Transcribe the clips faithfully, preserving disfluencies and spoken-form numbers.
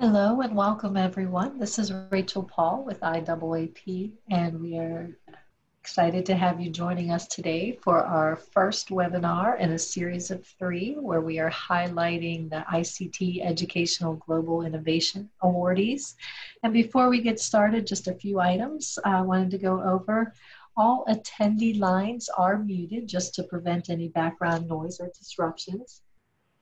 Hello and welcome everyone. This is Rachel Paul with I A A P, and we are excited to have you joining us today for our first webinar in a series of three where we are highlighting the I C T Educational Global Innovation Awardees. And before we get started, just a few items I wanted to go over. All attendee lines are muted just to prevent any background noise or disruptions.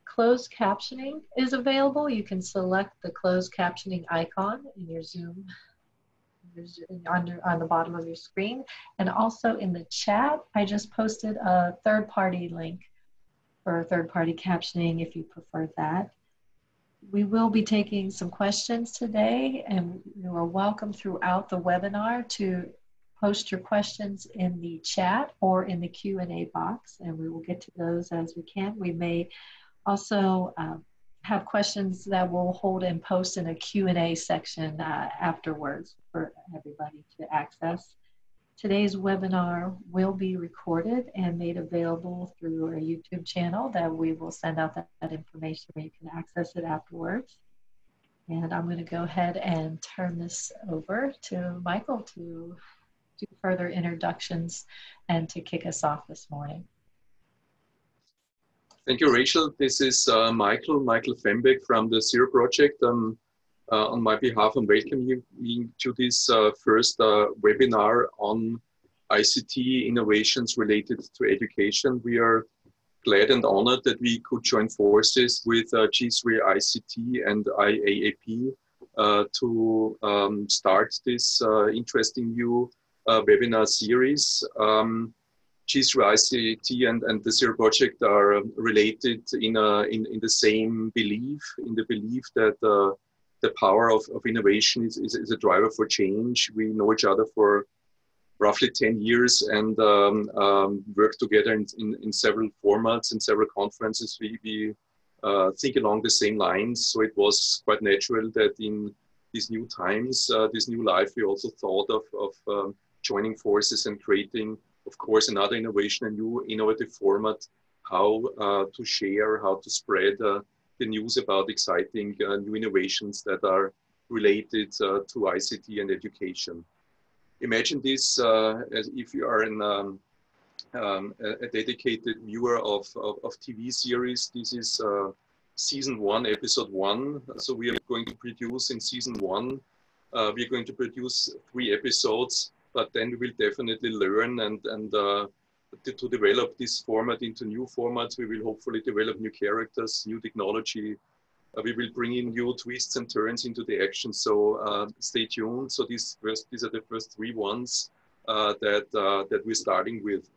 Closed captioning is available. You can select the closed captioning icon in your Zoom on, on the bottom of your screen. And also in the chat, I just posted a third-party link for third-party captioning if you prefer that. We will be taking some questions today, and you are welcome throughout the webinar to post your questions in the chat or in the Q and A box, and we will get to those as we can. We may also uh, have questions that we'll hold and post in a Q and A section uh, afterwards for everybody to access. Today's webinar will be recorded and made available through our YouTube channel that we will send out that, that information where you can access it afterwards. And I'm going to go ahead and turn this over to Michael to do further introductions and to kick us off this morning. Thank you, Rachel. This is uh, Michael, Michael Fembek from the Zero Project. Um, uh, on my behalf, I'm welcoming you to this uh, first uh, webinar on I C T innovations related to education. We are glad and honored that we could join forces with uh, G three I C T and I A A P uh, to um, start this uh, interesting new uh, webinar series. Um, G three I C T and, and the Zero Project are related in, a, in, in the same belief, in the belief that uh, the power of, of innovation is, is, is a driver for change. We know each other for roughly ten years and um, um, work together in, in, in several formats, in several conferences. We, we uh, think along the same lines. So it was quite natural that in these new times, uh, this new life, we also thought of, of uh, joining forces and creating, of course, another innovation, a new innovative format, how uh, to share, how to spread uh, the news about exciting uh, new innovations that are related uh, to I C T and education. Imagine this uh, as if you are an, um, um, a dedicated viewer of, of, of T V series. This is uh, season one, episode one. So we are going to produce in season one, uh, we are going to produce three episodes. But then we will definitely learn and, and uh, to, to develop this format into new formats. We will hopefully develop new characters, new technology. Uh, we will bring in new twists and turns into the action. So uh, stay tuned. So these, first, these are the first three ones uh, that, uh, that we're starting with.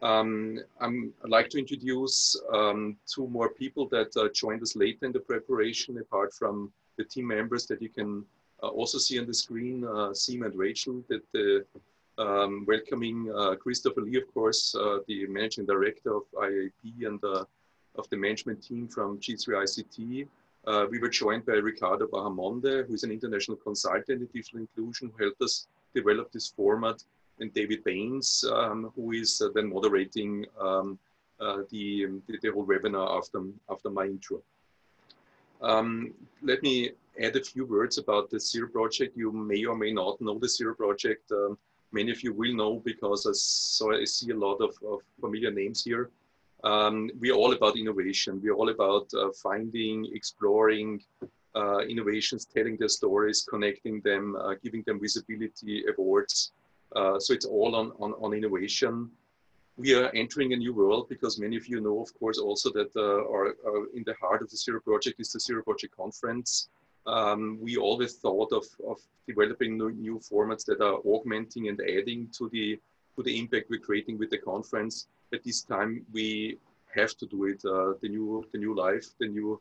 Um, I'm, I'd like to introduce um, two more people that uh, joined us later in the preparation, apart from the team members that you can Uh, also see on the screen, uh, Seema and Rachel, that uh, um, welcoming uh, Christopher Lee, of course, uh, the Managing Director of I A A P and uh, of the management team from G three I C T. Uh, we were joined by Ricardo Bahamonde, who is an international consultant in digital inclusion, who helped us develop this format, and David Baines, um, who is uh, then moderating um, uh, the, the, the whole webinar after, after my intro. Um, let me add a few words about the Zero Project. You may or may not know the Zero Project. Um, many of you will know because I, saw, I see a lot of, of familiar names here. Um, we're all about innovation. We're all about uh, finding, exploring uh, innovations, telling their stories, connecting them, uh, giving them visibility, awards. Uh, so it's all on, on, on innovation. We are entering a new world because many of you know, of course, also that uh, our, our in the heart of the Zero Project is the Zero Project Conference. Um, we always thought of, of developing new formats that are augmenting and adding to the, to the impact we're creating with the conference. At this time, we have to do it. Uh, the, new, the new life, the new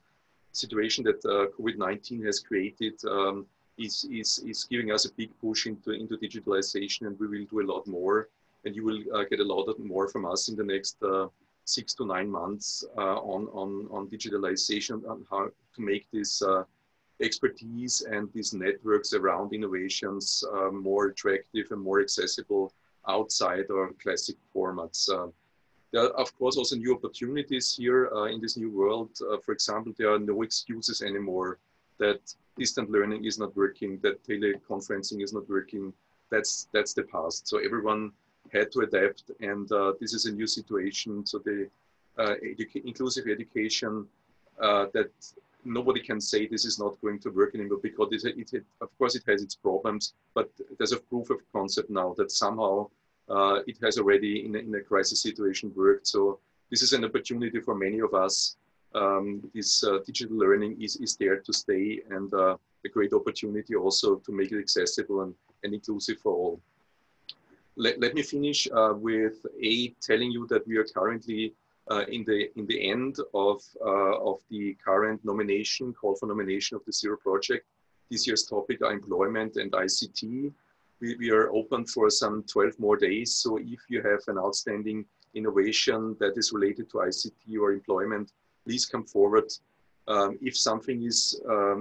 situation that uh, COVID nineteen has created um, is, is, is giving us a big push into, into digitalization, and we will do a lot more. And you will uh, get a lot more from us in the next uh, six to nine months uh, on, on, on digitalization, on how to make this uh, expertise and these networks around innovations uh, more attractive and more accessible outside our classic formats. Uh, there are, of course, also new opportunities here uh, in this new world. Uh, for example, there are no excuses anymore. that distant learning is not working, that teleconferencing is not working. That's, that's the past. So everyone had to adapt, and uh, this is a new situation. So the uh, educa- inclusive education uh, that nobody can say this is not going to work anymore, because it, it, it, of course it has its problems, but there's a proof of concept now that somehow uh, it has already in a, in a crisis situation worked. So this is an opportunity for many of us. Um, this uh, digital learning is, is there to stay, and uh, a great opportunity also to make it accessible and, and inclusive for all. Let, let me finish uh, with A, telling you that we are currently Uh, in the in the end of uh, of the current nomination call for nomination of the Zero Project. This year's topic are employment and I C T. We, we are open for some twelve more days. So if you have an outstanding innovation that is related to I C T or employment, please come forward. Um, if something is um,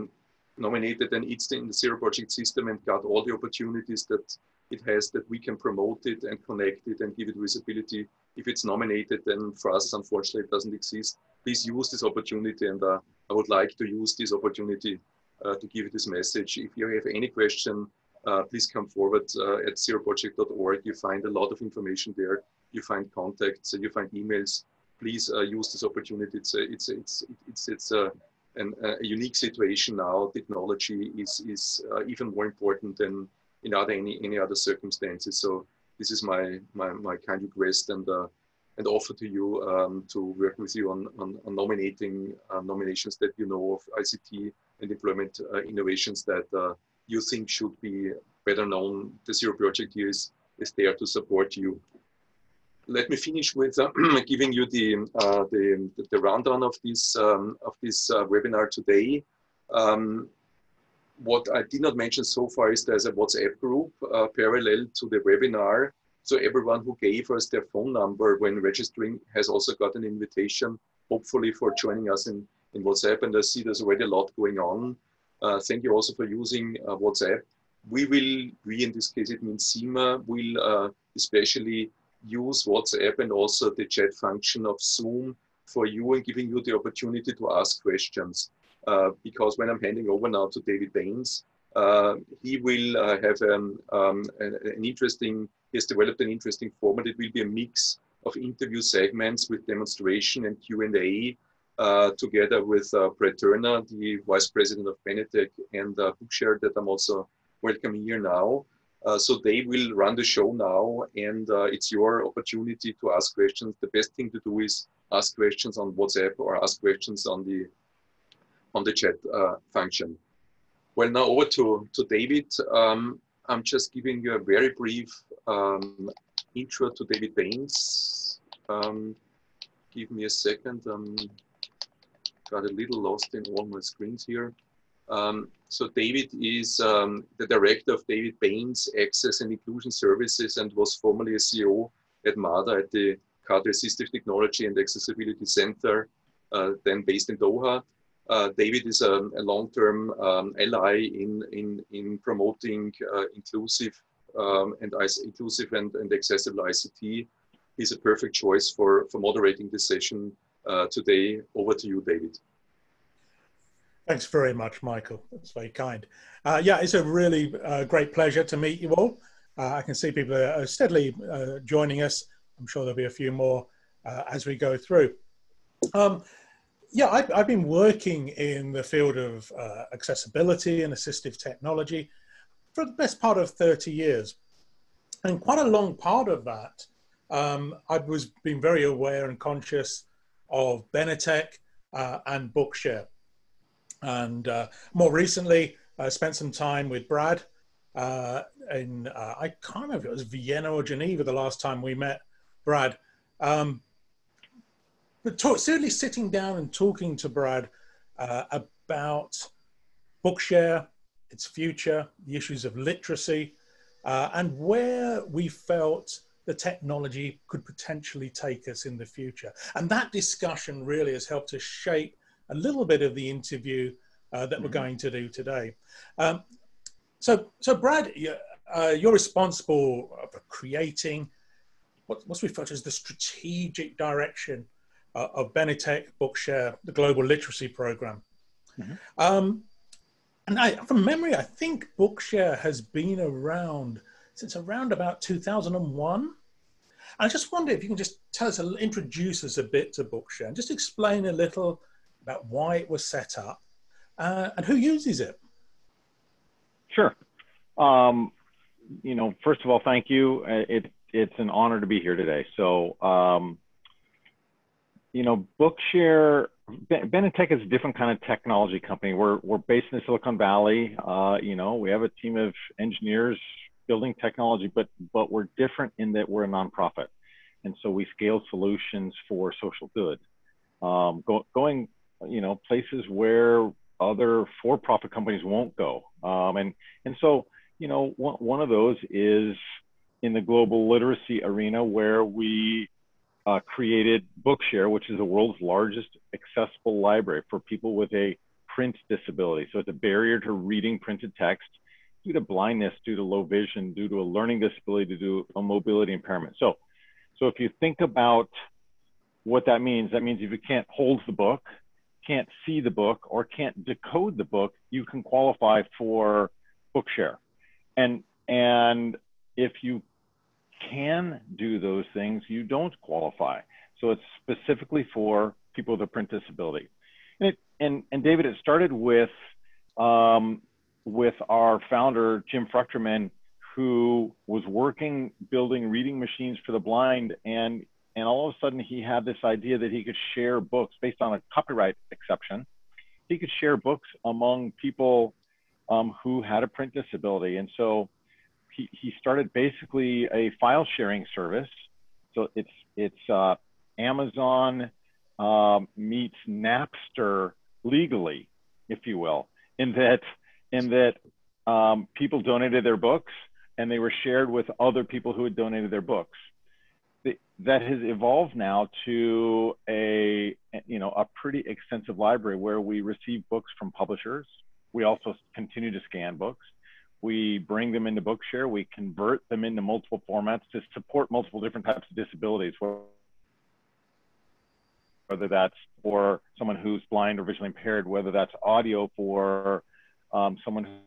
nominated and it's in the Zero Project system and got all the opportunities that it has, that we can promote it and connect it and give it visibility. If it's nominated, then for us, unfortunately, it doesn't exist. Please use this opportunity, and uh, I would like to use this opportunity uh, to give you this message. If you have any question, uh, please come forward uh, at zero project dot org. You find a lot of information there. You find contacts, you find emails. Please uh, use this opportunity. It's a, it's it's it's it's a, an, a unique situation now. Technology is is uh, even more important than in other, any, any other circumstances. So this is my, my, my kind request and, uh, and offer to you um, to work with you on, on, on nominating uh, nominations that you know of I C T and employment uh, innovations that uh, you think should be better known. The Zero Project here is, is there to support you. Let me finish with uh, giving you the, uh, the, the rundown of this, um, of this uh, webinar today. Um, What I did not mention so far is there's a WhatsApp group uh, parallel to the webinar. So everyone who gave us their phone number when registering has also got an invitation, hopefully for joining us in, in WhatsApp. And I see there's already a lot going on. Uh, thank you also for using uh, WhatsApp. We will, we in this case, it means SEMA, will uh, especially use WhatsApp and also the chat function of Zoom for you and giving you the opportunity to ask questions. Uh, because when I'm handing over now to David Baines, uh, he will uh, have um, um, an, an interesting, he has developed an interesting format. It will be a mix of interview segments with demonstration and Q and A uh, together with uh, Brett Turner, the Vice President of Benetech, and uh, Bookshare, that I'm also welcoming here now. Uh, so they will run the show now, and uh, it's your opportunity to ask questions. The best thing to do is ask questions on WhatsApp or ask questions on the on the chat uh, function. Well, now over to, to David. Um, I'm just giving you a very brief um, intro to David Baines. Um, give me a second. Um, got a little lost in all my screens here. Um, so David is um, the director of David Baines Access and Inclusion Services, and was formerly a C E O at MADA, at the Qatar Assistive Technology and Accessibility Center, uh, then based in Doha. Uh, David is a, a long-term um, ally in, in, in promoting uh, inclusive, um, and, inclusive and, and accessible I C T. He's a perfect choice for, for moderating this session uh, today. Over to you, David. Thanks very much, Michael. That's very kind. Uh, yeah, it's a really uh, great pleasure to meet you all. Uh, I can see people are steadily uh, joining us. I'm sure there'll be a few more uh, as we go through. Um, Yeah, I've, I've been working in the field of uh, accessibility and assistive technology for the best part of thirty years. And quite a long part of that, um, I was being very aware and conscious of Benetech uh, and Bookshare. And uh, more recently, I spent some time with Brad uh, in, uh, I can't remember if it was Vienna or Geneva the last time we met Brad. Um, But talk, certainly sitting down and talking to Brad uh, about Bookshare, its future, the issues of literacy, uh, and where we felt the technology could potentially take us in the future. And that discussion really has helped to shape a little bit of the interview uh, that mm-hmm. we're going to do today. Um, so, so Brad, you're, uh, you're responsible for creating what, what's referred to as the strategic direction of Benetech Bookshare, the Global Literacy Program. Mm-hmm. um, And I, from memory, I think Bookshare has been around since around about two thousand one. I just wonder if you can just tell us, introduce us a bit to Bookshare and just explain a little about why it was set up uh, and who uses it. Sure. Um, you know, first of all, thank you. It, it's an honor to be here today. So, um, you know, Bookshare, Benetech is a different kind of technology company. We're, we're based in Silicon Valley. Uh, you know, we have a team of engineers building technology, but, but we're different in that we're a nonprofit. And so we scale solutions for social good. Um, go, going, you know, places where other for-profit companies won't go. Um, and, and so, you know, one, one of those is in the global literacy arena, where we uh, created Bookshare, which is the world's largest accessible library for people with a print disability. So it's a barrier to reading printed text due to blindness, due to low vision, due to a learning disability, due to a mobility impairment. So, so if you think about what that means, that means if you can't hold the book, can't see the book, or can't decode the book, you can qualify for Bookshare. And, and if you can do those things, you don't qualify. So it's specifically for people with a print disability. And, it, and, and David, it started with, um, with our founder, Jim Fruchterman, who was working, building reading machines for the blind. And, and all of a sudden he had this idea that he could share books based on a copyright exception. He could share books among people Um, who had a print disability. And so he, he started basically a file sharing service. So it's, it's uh, Amazon um, meets Napster legally, if you will, in that, in that um, people donated their books and they were shared with other people who had donated their books. The, that has evolved now to a, you know, a pretty extensive library where we receive books from publishers. We also continue to scan books. We bring them into Bookshare. We convert them into multiple formats to support multiple different types of disabilities, whether that's for someone who's blind or visually impaired, whether that's audio for um, someone who's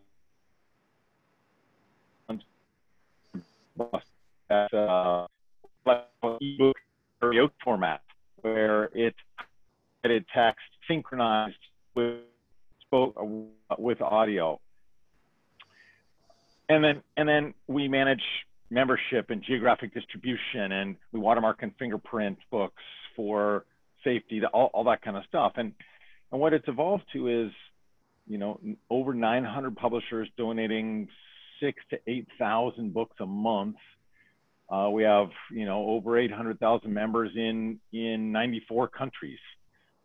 at uh, ebook or format, where it's edited text synchronized with with audio. And then, and then we manage membership and geographic distribution, and we watermark and fingerprint books for safety, all, all that kind of stuff. And, and what it's evolved to is, you know, over nine hundred publishers donating six to eight thousand books a month. Uh, we have, you know, over eight hundred thousand members in, in ninety-four countries.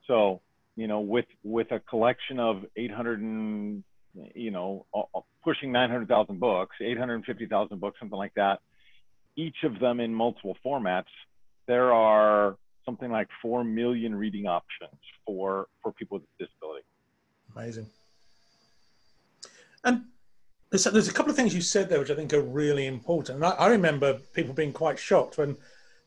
So, you know, with, with a collection of eight hundred and, you know, pushing nine hundred thousand books, eight hundred fifty thousand books, something like that, each of them in multiple formats, there are something like four million reading options for, for people with disability. Amazing. And there's, there's a couple of things you said there, which I think are really important. And I, I remember people being quite shocked when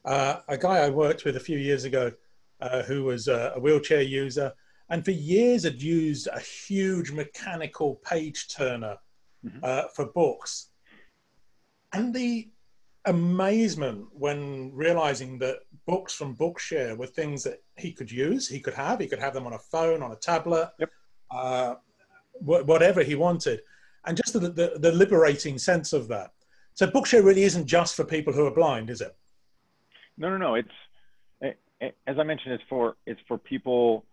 uh, a guy I worked with a few years ago, Uh, who was a, a wheelchair user, and for years had used a huge mechanical page turner mm-hmm. uh, for books. And the amazement when realizing that books from Bookshare were things that he could use, he could have, he could have them on a phone, on a tablet, yep. uh, wh whatever he wanted. And just the, the, the liberating sense of that. So Bookshare really isn't just for people who are blind, is it? No, no, no, it's, as I mentioned, it's for, it's for people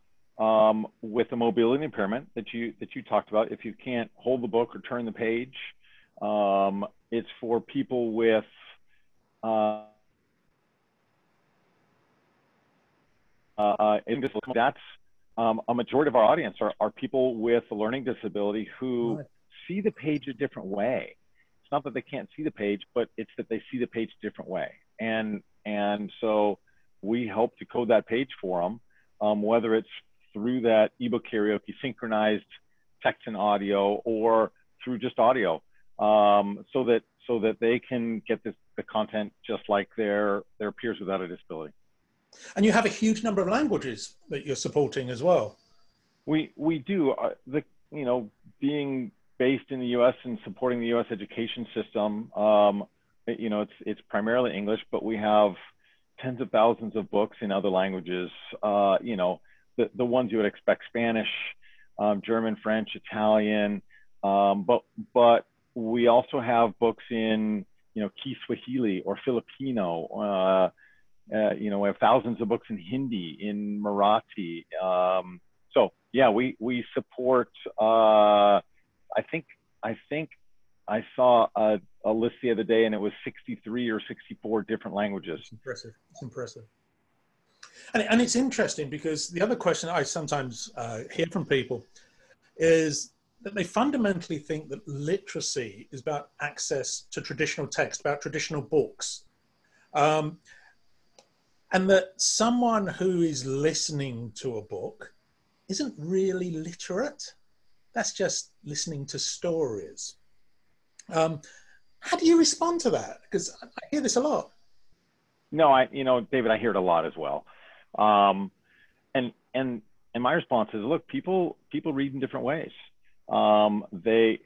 um, with a mobility impairment that you, that you talked about. If you can't hold the book or turn the page, um, it's for people with uh, uh, that's um, a majority of our audience are, are people with a learning disability who right. see the page a different way. It's not that they can't see the page, but it's that they see the page a different way. And, and so we help to code that page for them, um, whether it's through that ebook karaoke synchronized text and audio, or through just audio, um, so that so that they can get this, the content just like their their peers without a disability. And you have a huge number of languages that you're supporting as well. We we do uh, the you know being based in the U S and supporting the U S education system, um, you know, it's, it's primarily English, but we have tens of thousands of books in other languages, uh, you know, the, the ones you would expect: Spanish, um, German, French, Italian, um, but, but we also have books in, you know, Kiswahili or Filipino, uh, uh, you know, we have thousands of books in Hindi, in Marathi. Um, so yeah, we, we support, uh, I think, I think I saw a, a list the other day, and it was sixty-three or sixty-four different languages. It's impressive. It's impressive. And, and it's interesting, because the other question I sometimes uh, hear from people is that they fundamentally think that literacy is about access to traditional text, about traditional books. Um, and that someone who is listening to a book isn't really literate. That's just listening to stories. Um, how do you respond to that? Because I hear this a lot. No, I, you know, David, I hear it a lot as well. Um, and, and, and my response is, look, people, people read in different ways. Um, they,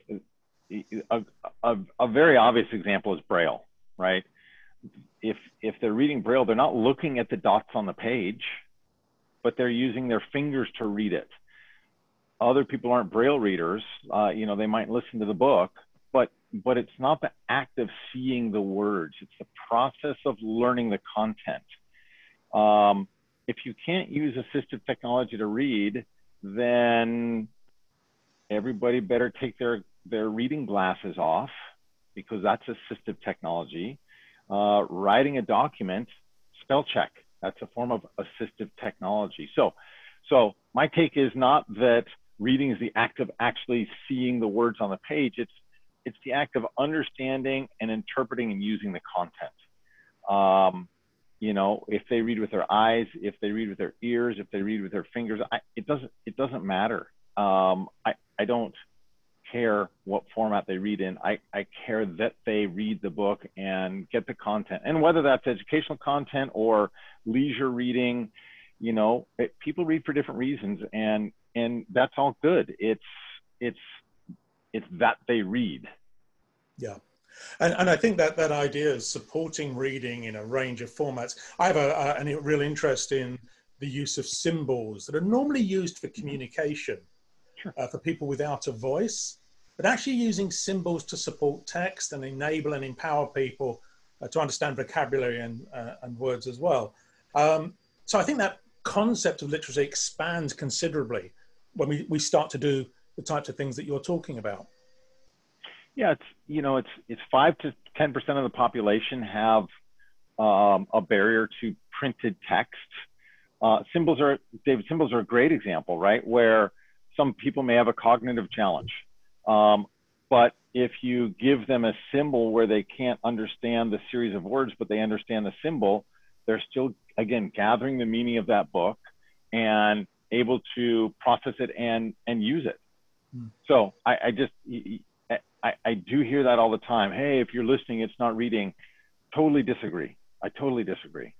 a, a, a very obvious example is Braille, right? If, if they're reading Braille, they're not looking at the dots on the page, but they're using their fingers to read it. Other people aren't Braille readers. Uh, you know, they might listen to the book, but but it's not the act of seeing the words. It's the process of learning the content. Um, if you can't use assistive technology to read, then everybody better take their, their reading glasses off, because that's assistive technology. Uh, writing a document, spell check, that's a form of assistive technology. So, so my take is not that reading is the act of actually seeing the words on the page. It's, it's the act of understanding and interpreting and using the content. Um, you know, if they read with their eyes, if they read with their ears, if they read with their fingers, I, it doesn't, it doesn't matter. Um, I, I don't care what format they read in. I, I care that they read the book and get the content. And whether that's educational content or leisure reading, you know, it, people read for different reasons, and, and that's all good. It's, it's, it's that they read. Yeah. And, and I think that that idea is supporting reading in a range of formats. I have a, a, a real interest in the use of symbols that are normally used for communication, sure, uh, for people without a voice, but actually using symbols to support text and enable and empower people uh, to understand vocabulary and, uh, and words as well. Um, so I think that concept of literacy expands considerably when we, we start to do the types of things that you're talking about. Yeah, it's, you know, it's it's five to ten percent of the population have um, a barrier to printed text. Uh, symbols are, David, symbols are a great example, right? Where some people may have a cognitive challenge, um, but if you give them a symbol where they can't understand the series of words, but they understand the symbol, they're still, again, gathering the meaning of that book and able to process it and, and use it. So I, I just, I, I do hear that all the time. Hey, if you're listening, it's not reading. Totally disagree. I totally disagree.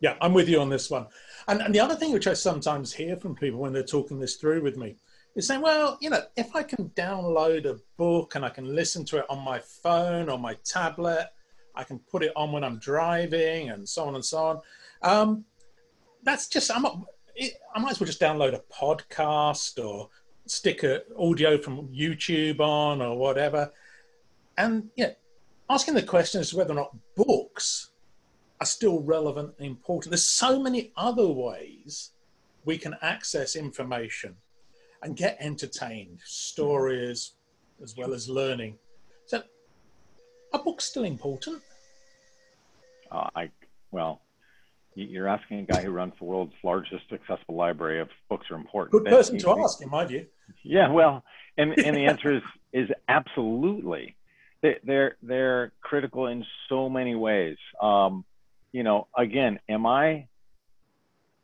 Yeah, I'm with you on this one. And, and the other thing which I sometimes hear from people when they're talking this through with me is saying, well, you know, if I can download a book and I can listen to it on my phone or my tablet, I can put it on when I'm driving and so on and so on. Um, that's just, I'm not, it, I might as well just download a podcast or stick a audio from YouTube on or whatever. And yeah, you know, asking the question as to whether or not books are still relevant and important. There's so many other ways we can access information and get entertained, stories as well as learning. So are books still important? Uh, I, well, you're asking a guy who runs the world's largest accessible library if books are important. Good person to ask, in my view. Yeah, well, and, and the answer is, is absolutely. They're, they're critical in so many ways. Um, you know, again, am I,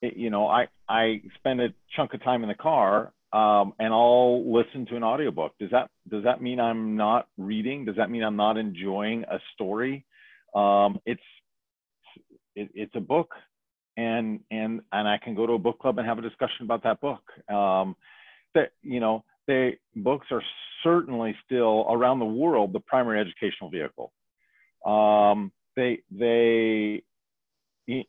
you know, I, I spend a chunk of time in the car um, and I'll listen to an audiobook. Does that, does that mean I'm not reading? Does that mean I'm not enjoying a story? Um, it's, It, it's a book, and and and I can go to a book club and have a discussion about that book. Um, that you know, they, books are certainly still around the world the primary educational vehicle. Um, they, they, e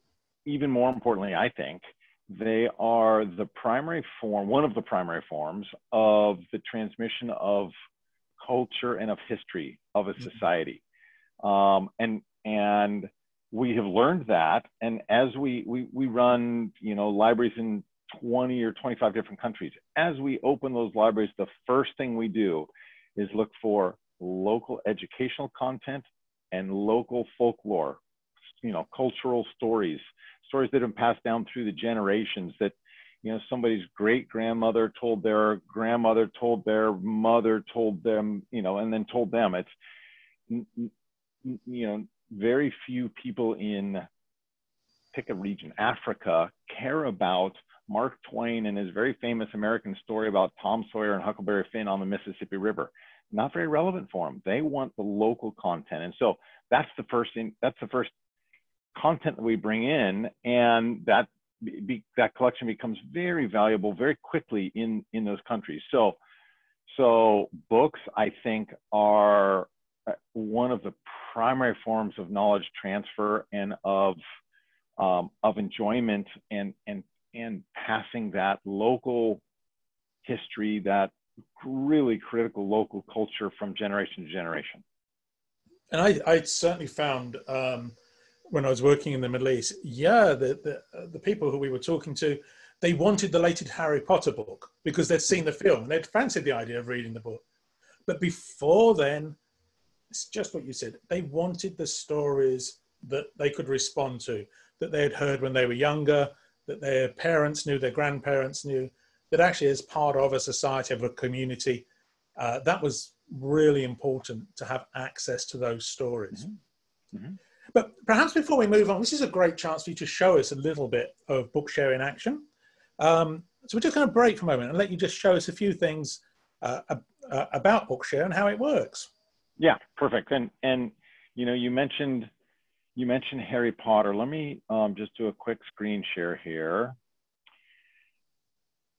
even more importantly, I think, they are the primary form, one of the primary forms of the transmission of culture and of history of a society. Um, and, and we have learned that. And as we, we, we run, you know, libraries in twenty or twenty-five different countries, as we open those libraries, the first thing we do is look for local educational content and local folklore, you know, cultural stories, stories that have been passed down through the generations that, you know, somebody's great grandmother told their grandmother, told their mother, told them, you know, and then told them. It's, you know, very few people in, pick a region, Africa, care about Mark Twain and his very famous American story about Tom Sawyer and Huckleberry Finn on the Mississippi River. Not very relevant for them. They want the local content. And so that's the first thing, that's the first content that we bring in, and that Be, that collection becomes very valuable very quickly in in those countries. So, so books, I think, are one of the primary forms of knowledge transfer and of um, of enjoyment and and and passing that local history, that really critical local culture from generation to generation. And I, I certainly found, Um... when I was working in the Middle East, yeah, the, the, the people who we were talking to, they wanted the latest Harry Potter book because they'd seen the film and they'd fancied the idea of reading the book. But before then, it's just what you said, they wanted the stories that they could respond to, that they had heard when they were younger, that their parents knew, their grandparents knew, that actually as part of a society, of a community, uh, that was really important to have access to those stories. Mm-hmm. Mm-hmm. But perhaps before we move on, this is a great chance for you to show us a little bit of Bookshare in action. Um, so we're just going to break for a moment and let you just show us a few things uh, uh, about Bookshare and how it works. Yeah, perfect. And, and you know, you mentioned, you mentioned Harry Potter. Let me um, just do a quick screen share here.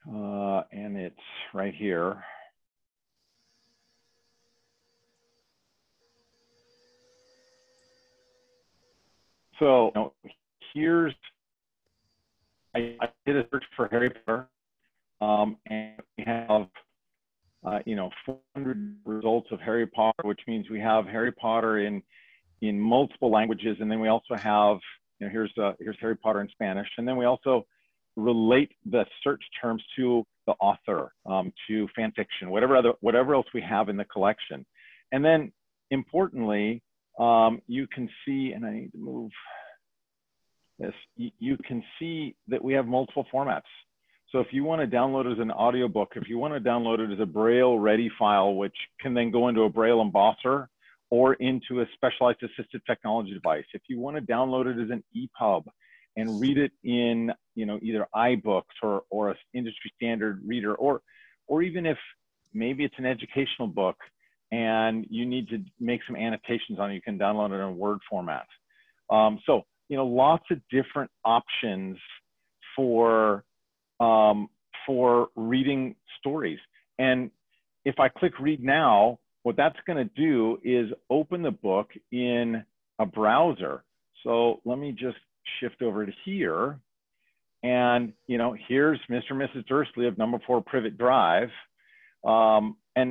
Uh, and it's right here. So you know, here's, I, I did a search for Harry Potter, um, and we have, uh, you know, four hundred results of Harry Potter, which means we have Harry Potter in, in multiple languages. And then we also have, you know, here's, uh, here's Harry Potter in Spanish. And then we also relate the search terms to the author, um, to fan fiction, whatever other, whatever else we have in the collection. And then importantly, Um, you can see, and I need to move this, you, you can see that we have multiple formats. So if you want to download it as an audiobook, if you want to download it as a Braille ready file, which can then go into a Braille embosser or into a specialized assistive technology device. If you want to download it as an E P U B and read it in, you know, either iBooks or, or an industry standard reader, or, or even if maybe it's an educational book, and you need to make some annotations on it, you can download it in Word format. Um, so, you know, lots of different options for, um, for reading stories. And if I click Read Now, what that's going to do is open the book in a browser. So let me just shift over to here. And, you know, here's Mister and Missus Dursley of number four Privet Drive. Um, and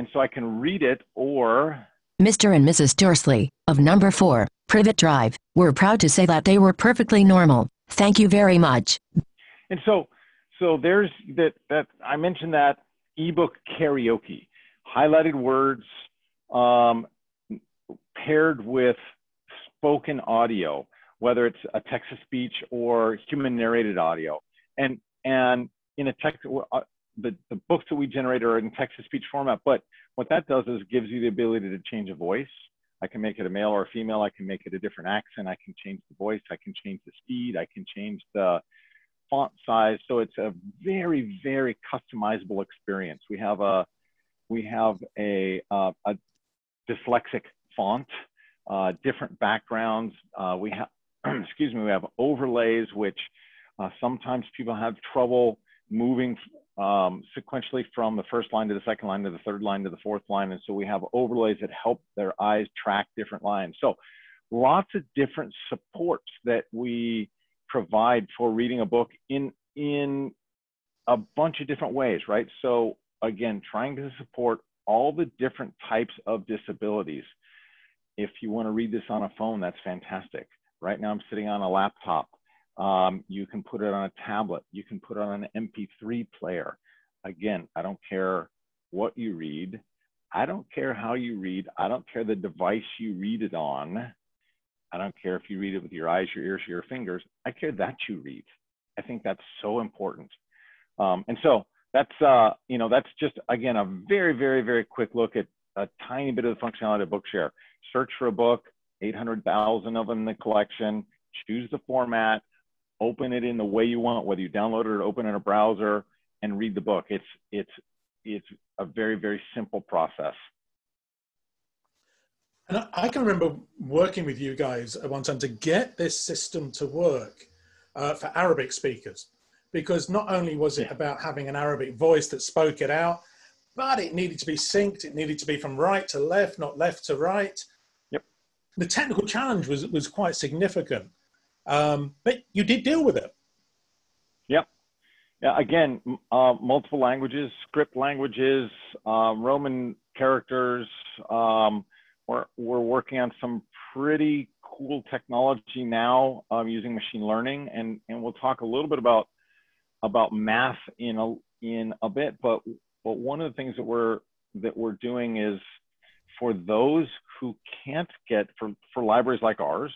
And so I can read it, or Mister and Missus Dursley of number four, Privet Drive, were proud to say that they were perfectly normal. Thank you very much. And so, so there's that, that I mentioned that ebook karaoke, highlighted words um, paired with spoken audio, whether it's a text-to-speech or human narrated audio. And, and in a text, uh, The, the books that we generate are in text-to-speech format, but what that does is gives you the ability to change a voice. I can make it a male or a female. I can make it a different accent. I can change the voice. I can change the speed. I can change the font size. So it's a very, very customizable experience. We have a, we have a, uh, a dyslexic font, uh, different backgrounds. Uh, we have, excuse me, we have overlays, which uh, sometimes people have trouble moving um, sequentially from the first line to the second line to the third line to the fourth line. And so we have overlays that help their eyes track different lines. So lots of different supports that we provide for reading a book in, in a bunch of different ways, right? So again, trying to support all the different types of disabilities. If you want to read this on a phone, that's fantastic. Right now I'm sitting on a laptop. Um, you can put it on a tablet. You can put it on an M P three player. Again, I don't care what you read. I don't care how you read. I don't care the device you read it on. I don't care if you read it with your eyes, your ears, your fingers. I care that you read. I think that's so important. Um, and so that's, uh, you know, that's just, again, a very, very, very quick look at a tiny bit of the functionality of Bookshare. Search for a book, eight hundred thousand of them in the collection, choose the format, open it in the way you want, whether you download it or open it in a browser, and read the book. It's, it's, it's a very, very simple process. And I can remember working with you guys at one time to get this system to work uh, for Arabic speakers, because not only was it about having an Arabic voice that spoke it out, but it needed to be synced. It needed to be from right to left, not left to right. Yep. The technical challenge was, was quite significant, um, but you did deal with it. Yep. Yeah, again, uh, multiple languages, script languages, uh, Roman characters, um, We're, we're working on some pretty cool technology now um, using machine learning, and, and we'll talk a little bit about, about math in a, in a bit, but, but one of the things that we're, that we're doing is for those who can't get, for, for libraries like ours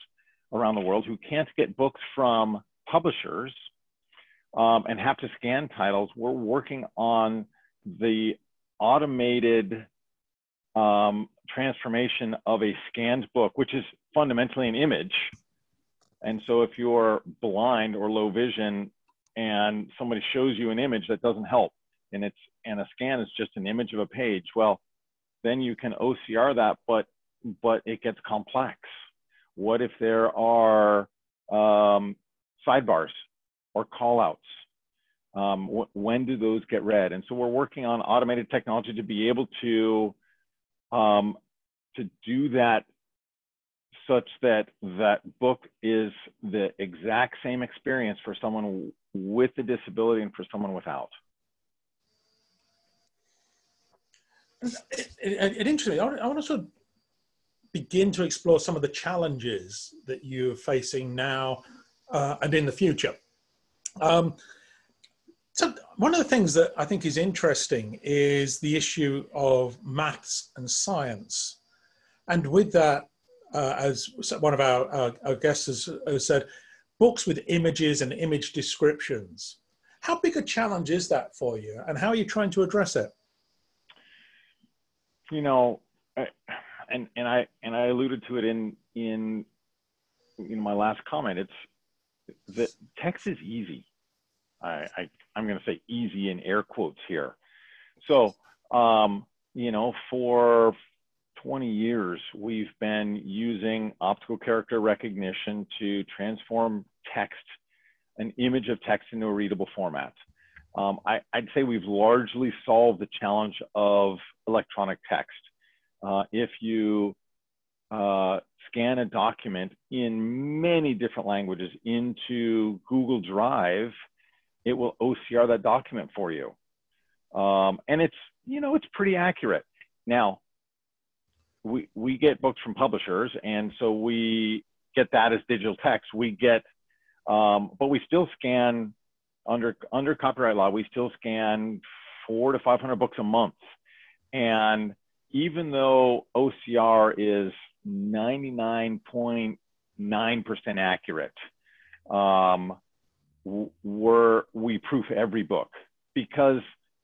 around the world, who can't get books from publishers um, and have to scan titles, we're working on the automated um, transformation of a scanned book, which is fundamentally an image. And so if you're blind or low vision and somebody shows you an image, that doesn't help. And it's, and a scan is just an image of a page. Well, then you can O C R that, but, but it gets complex. What if there are um, sidebars or call outs? Um, wh- when do those get read? And so we're working on automated technology to be able to Um, to do that such that that book is the exact same experience for someone with a disability and for someone without. It, it, it interesting. I, I want to sort of begin to explore some of the challenges that you're facing now uh, and in the future. Um, So one of the things that I think is interesting is the issue of maths and science. And with that, uh, as one of our, our, our guests has, has said, books with images and image descriptions. How big a challenge is that for you? And how are you trying to address it? You know, I, and, and, I, and I alluded to it in, in you know, my last comment. It's that text is easy. I, I, I'm going to say easy in air quotes here. So, um, you know, for twenty years, we've been using optical character recognition to transform text, an image of text, into a readable format. Um, I, I'd say we've largely solved the challenge of electronic text. Uh, if you uh, scan a document in many different languages into Google Drive, it will O C R that document for you. Um, and it's, you know, it's pretty accurate. Now, we, we get books from publishers, and so we get that as digital text. We get, um, but we still scan, under, under copyright law, we still scan four to five hundred books a month. And even though O C R is ninety-nine point nine percent accurate, um, We're, we proof every book because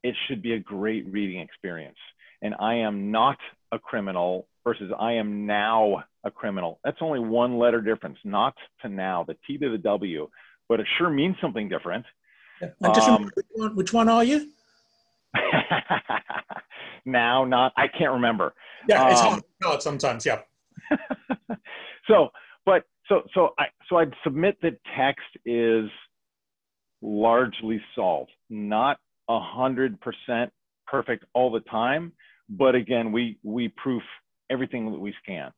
it should be a great reading experience. And I am not a criminal versus I am now a criminal. That's only one letter difference, not to now, the T to the W, but it sure means something different. Yeah. And just um, remember, which one, which one are you? Now, not, I can't remember. Yeah, it's um, hard sometimes, yeah. so, but, so, so, I, so I'd submit that text is largely solved, not one hundred percent perfect all the time. But again, we, we proof everything that we scan.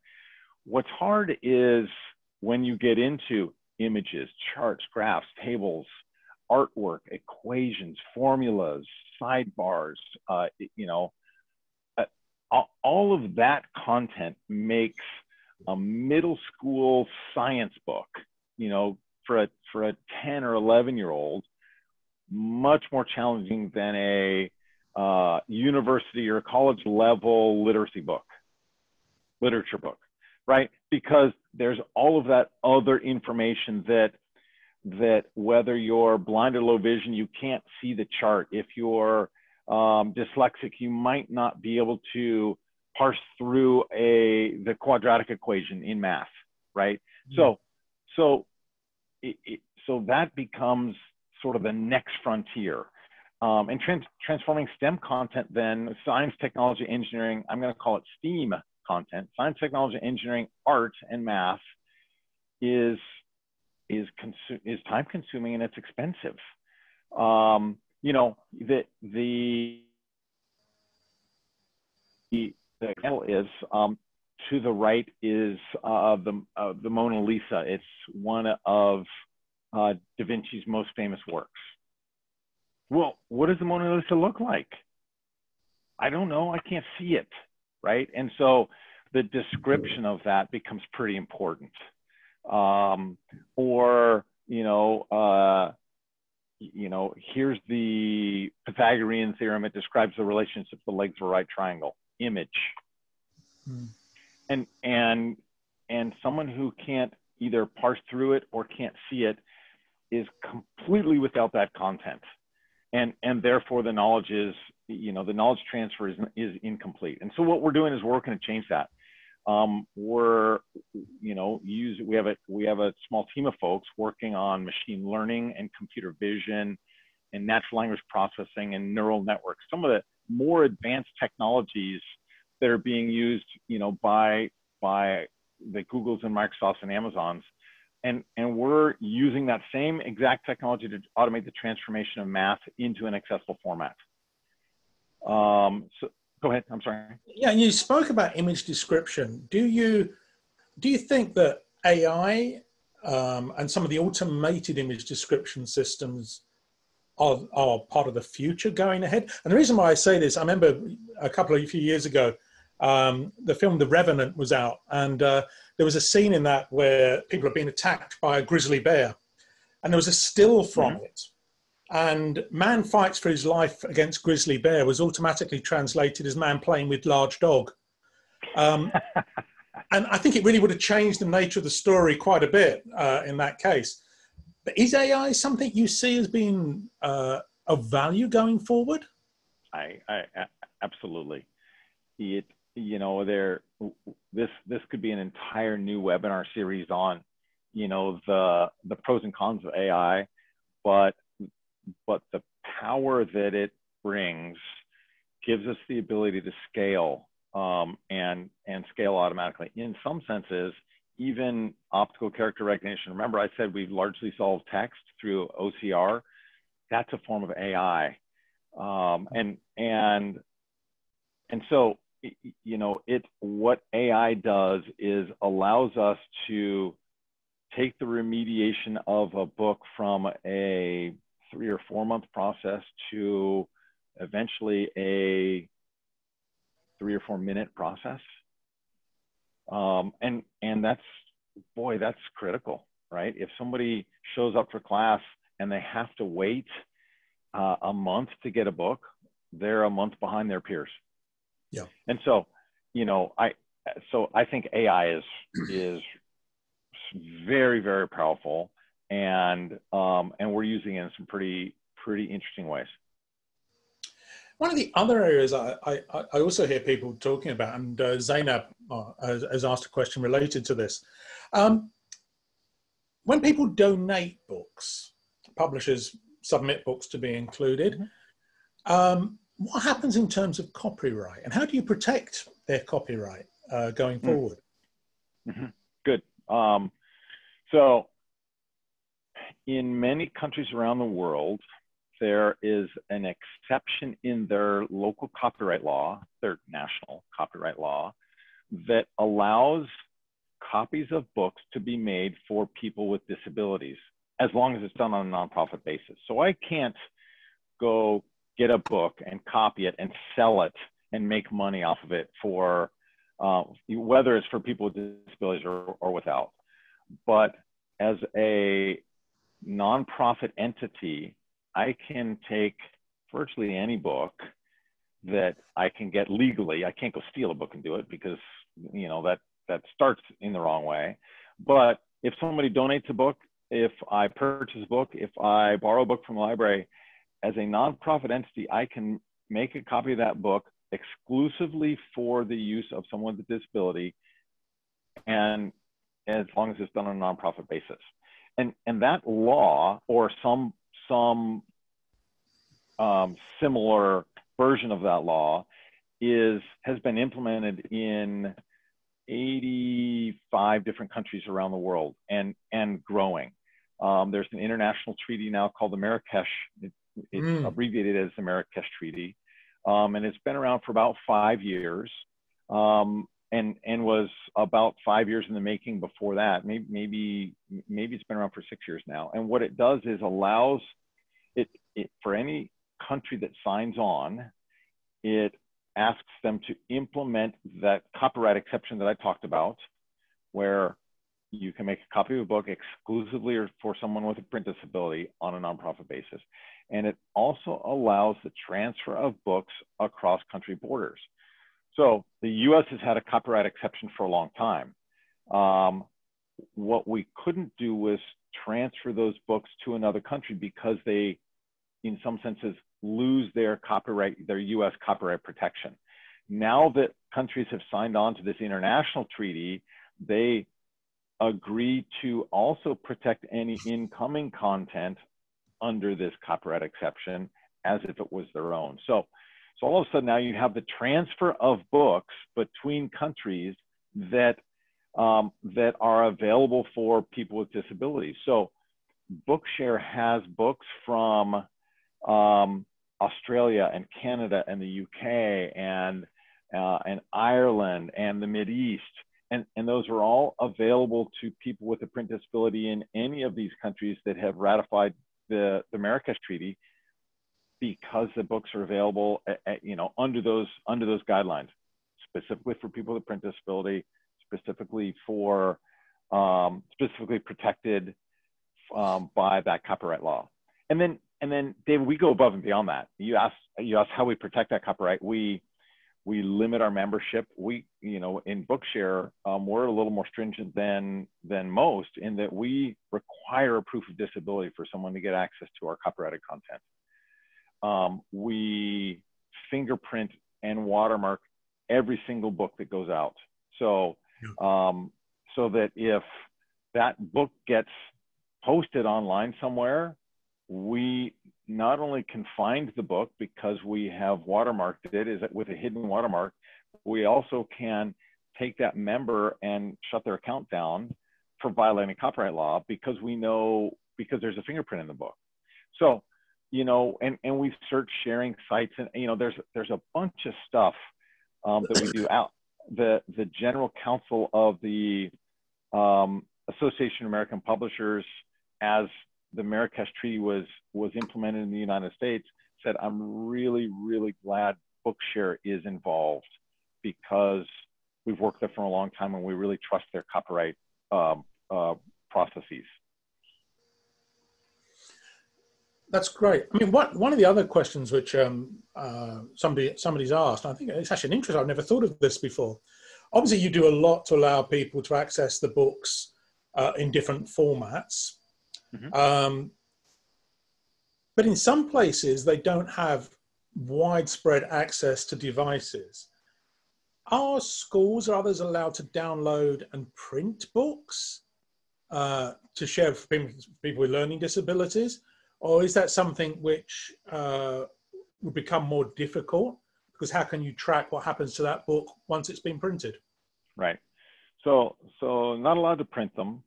What's hard is when you get into images, charts, graphs, tables, artwork, equations, formulas, sidebars, uh, you know, uh, all of that content makes a middle school science book, you know, for a, for a ten or eleven year old, much more challenging than a uh, university or college level literacy book, literature book, right? Because there's all of that other information that that whether you're blind or low vision, you can't see the chart. If you're um, dyslexic, you might not be able to parse through a the quadratic equation in math, right? Mm-hmm. So, so, it, it, so that becomes sort of the next frontier. Um, and trans transforming STEM content, then science, technology, engineering, I'm going to call it STEAM content, science, technology, engineering, art, and math is is is time consuming and it's expensive. Um, you know, the the the example is um, to the right is uh, the uh, the Mona Lisa. It's one of uh, Da Vinci's most famous works. Well, what does the Mona Lisa look like? I don't know. I can't see it, right? And so the description of that becomes pretty important. Um, or, you know, uh, you know, here's the Pythagorean theorem. It describes the relationship of the legs of a right triangle. Image. Hmm. And, and, and someone who can't either parse through it or can't see it is completely without that content. And, and therefore the knowledge is, you know, the knowledge transfer is, is incomplete. And so what we're doing is we're working to change that. Um, we're, you know, use, we have a, we have a small team of folks working on machine learning and computer vision and natural language processing and neural networks. Some of the more advanced technologies that are being used, you know, by, by the Googles and Microsofts and Amazons. And, and we're using that same exact technology to automate the transformation of math into an accessible format. Um, so go ahead, I'm sorry. Yeah, and you spoke about image description. Do you, do you think that A I um, and some of the automated image description systems are, are part of the future going ahead? And the reason why I say this, I remember a couple of a few years ago, Um, the film The Revenant was out, and uh, there was a scene in that where people are being attacked by a grizzly bear, and there was a still from mm-hmm. it, and "man fights for his life against grizzly bear" was automatically translated as "man playing with large dog." Um, and I think it really would have changed the nature of the story quite a bit uh, in that case. But is A I something you see as being uh, of value going forward? I, I, I absolutely. It, you know, there, this, this could be an entire new webinar series on, you know, the, the pros and cons of A I, but, but the power that it brings gives us the ability to scale um, and, and scale automatically. In some senses, even optical character recognition. Remember, I said we've largely solved text through O C R. That's a form of A I. Um, and, and, and so, you know, it, what A I does is allows us to take the remediation of a book from a three or four month process to eventually a three or four minute process. Um, and, and that's, boy, that's critical, right? If somebody shows up for class and they have to wait uh, a month to get a book, they're a month behind their peers. Yeah. And so, you know, I, so I think A I is, is very, very powerful, and, um, and we're using it in some pretty, pretty interesting ways. One of the other areas I, I, I also hear people talking about, and uh, Zainab uh, has, has asked a question related to this. Um, when people donate books, publishers submit books to be included. Mm-hmm. um, What happens in terms of copyright, and how do you protect their copyright uh, going forward? Mm-hmm. Good. Um, so in many countries around the world, there is an exception in their local copyright law, their national copyright law, that allows copies of books to be made for people with disabilities, as long as it's done on a nonprofit basis. So I can't go get a book and copy it and sell it and make money off of it for, uh, whether it's for people with disabilities or, or without. But as a nonprofit entity, I can take virtually any book that I can get legally. I can't go steal a book and do it, because you know that that starts in the wrong way. But if somebody donates a book, if I purchase a book, if I borrow a book from a library, as a nonprofit entity, I can make a copy of that book exclusively for the use of someone with a disability, and as long as it's done on a nonprofit basis. And, and that law, or some, some um, similar version of that law, is, has been implemented in eighty-five different countries around the world, and, and growing. Um, there's an international treaty now called the Marrakesh. It, it's mm. abbreviated as the Marrakesh Treaty. Um, and it's been around for about five years. Um, And, and was about five years in the making before that. Maybe, maybe, maybe it's been around for six years now. And what it does is allows it, it for any country that signs on, it asks them to implement that copyright exception that I talked about, where you can make a copy of a book exclusively or for someone with a print disability on a nonprofit basis. And it also allows the transfer of books across country borders. So the U S has had a copyright exception for a long time. Um, what we couldn't do was transfer those books to another country, because they, in some senses, lose their copyright, their U S copyright protection. Now that countries have signed on to this international treaty, they agree to also protect any incoming content under this copyright exception as if it was their own. So. So all of a sudden now you have the transfer of books between countries that, um, that are available for people with disabilities. So Bookshare has books from um, Australia and Canada and the U K and, uh, and Ireland and the Mideast. And, and those are all available to people with a print disability in any of these countries that have ratified the, the Marrakesh Treaty, because the books are available at, at, you know, under those, under those guidelines, specifically for people with print disability, specifically for, um, specifically protected um, by that copyright law. And then, and then David, we go above and beyond that. You asked, you asked how we protect that copyright. We, we limit our membership. We, you know, in Bookshare, um, we're a little more stringent than, than most, in that we require a proof of disability for someone to get access to our copyrighted content. Um, we fingerprint and watermark every single book that goes out. So, um, so that if that book gets posted online somewhere, we not only can find the book because we have watermarked it, is it with a hidden watermark, we also can take that member and shut their account down for violating copyright law, because we know, because there's a fingerprint in the book. So, you know, and, and we've searched sharing sites, and, you know, there's, there's a bunch of stuff um, that we do out. The, the general counsel of the um, Association of American Publishers, as the Marrakesh Treaty was, was implemented in the United States, said, I'm really, really glad Bookshare is involved, because we've worked there for a long time and we really trust their copyright um, uh, processes. That's great. I mean, one, one of the other questions which um, uh, somebody somebody's asked, and I think it's actually an interest, I've never thought of this before. Obviously, you do a lot to allow people to access the books uh, in different formats. Mm-hmm. um, but in some places, they don't have widespread access to devices. Are schools or others allowed to download and print books uh, to share for people with learning disabilities? Or is that something which uh, would become more difficult? Because how can you track what happens to that book once it's been printed? Right. So, so not allowed to print them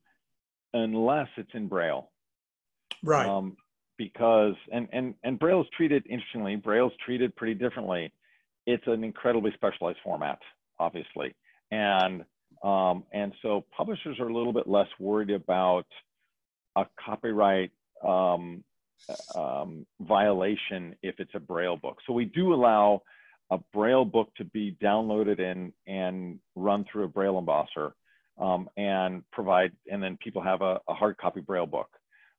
unless it's in Braille. Right. Um, because, and, and, and Braille's treated, interestingly, Braille's treated pretty differently. It's an incredibly specialized format, obviously. And, um, and so publishers are a little bit less worried about a copyright um, um, violation if it's a Braille book. So we do allow a Braille book to be downloaded and, and run through a Braille embosser um, and provide, and then people have a, a hard copy Braille book.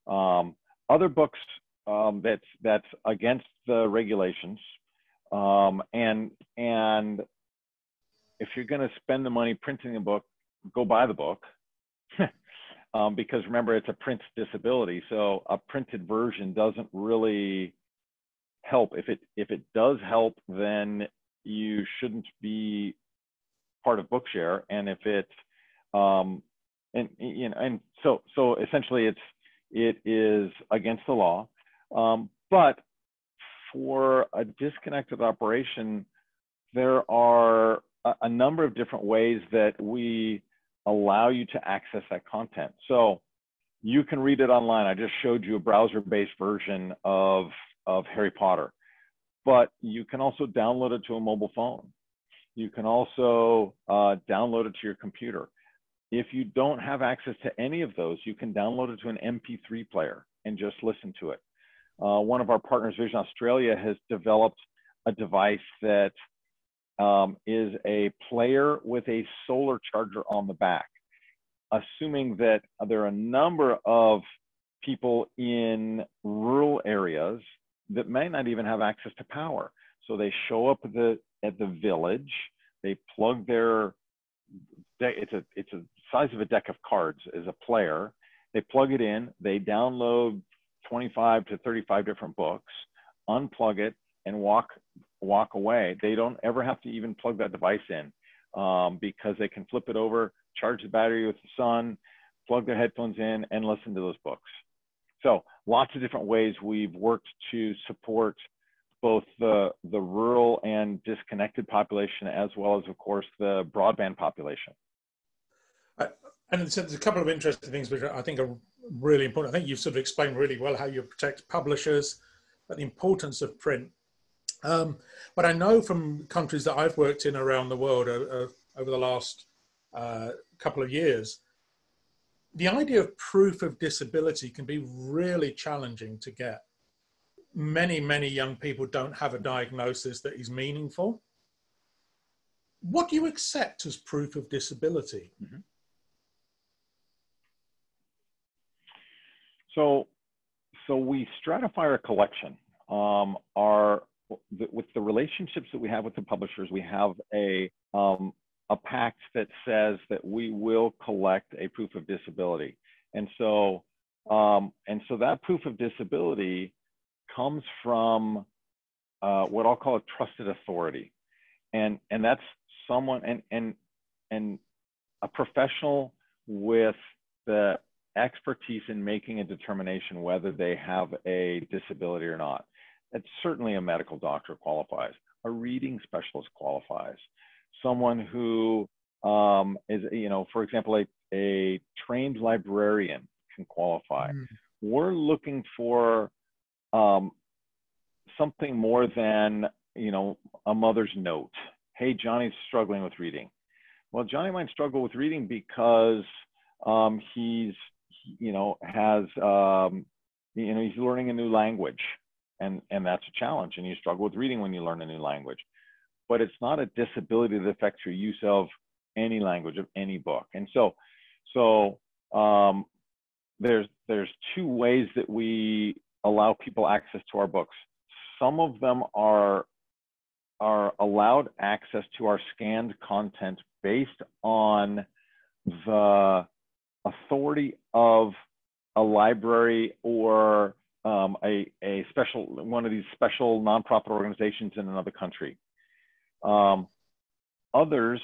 Um, other books um, that's, that's against the regulations. Um, and, and if you're gonna spend the money printing a book, go buy the book. um, because remember, it's a print disability. So a printed version doesn't really help. If it, if it does help, then you shouldn't be part of Bookshare. And if it, um, and, you know, and so, so essentially it's, it is against the law, um, but for a disconnected operation, there are a, a number of different ways that we allow you to access that content. So you can read it online. I just showed you a browser-based version of, of Harry Potter, but you can also download it to a mobile phone. You can also uh, download it to your computer. If you don't have access to any of those, you can download it to an M P three player and just listen to it. Uh, one of our partners, Vision Australia, has developed a device that um, is a player with a solar charger on the back. Assuming that there are a number of people in rural areas that may not even have access to power. So they show up at the, at the village, they plug their, it's a, it's a size of a deck of cards as a player. They plug it in, they download twenty-five to thirty-five different books, unplug it, and walk walk away. They don't ever have to even plug that device in um, because they can flip it over, charge the battery with the sun, plug their headphones in, and listen to those books. So lots of different ways we've worked to support both the, the rural and disconnected population, as well as, of course, the broadband population. I, and so there's a couple of interesting things which I think are really important. I think you've sort of explained really well how you protect publishers, but the importance of print. Um, but I know from countries that I've worked in around the world uh, over the last uh, couple of years, the idea of proof of disability can be really challenging to get. Many, many young people don't have a diagnosis that is meaningful. What do you accept as proof of disability? Mm-hmm. So, so we stratify our collection. Um, our, th with the relationships that we have with the publishers, we have a, um, a pact that says that we will collect a proof of disability. And so, um, and so that proof of disability comes from uh, what I'll call a trusted authority. And, and that's someone, and, and, and a professional with the expertise in making a determination whether they have a disability or not. It's certainly a medical doctor qualifies, a reading specialist qualifies, someone who um, is, you know, for example, a, a trained librarian can qualify. Mm. We're looking for um, something more than, you know, a mother's note. Hey, Johnny's struggling with reading. Well, Johnny might struggle with reading because um, he's you know, has, um, you know, he's learning a new language, and, and that's a challenge. And you struggle with reading when you learn a new language, but it's not a disability that affects your use of any language, of any book. And so, so um, there's, there's two ways that we allow people access to our books. Some of them are, are allowed access to our scanned content based on the authority of a library or um, a, a special, one of these special nonprofit organizations in another country. Um, others,